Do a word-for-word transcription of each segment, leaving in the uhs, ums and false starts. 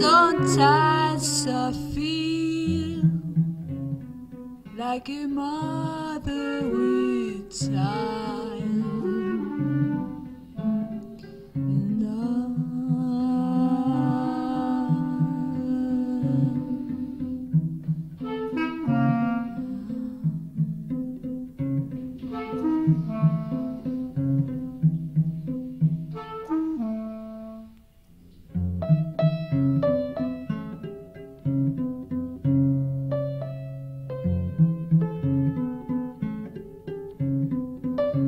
Sometimes I feel like a mother with time, no. Thank you.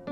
You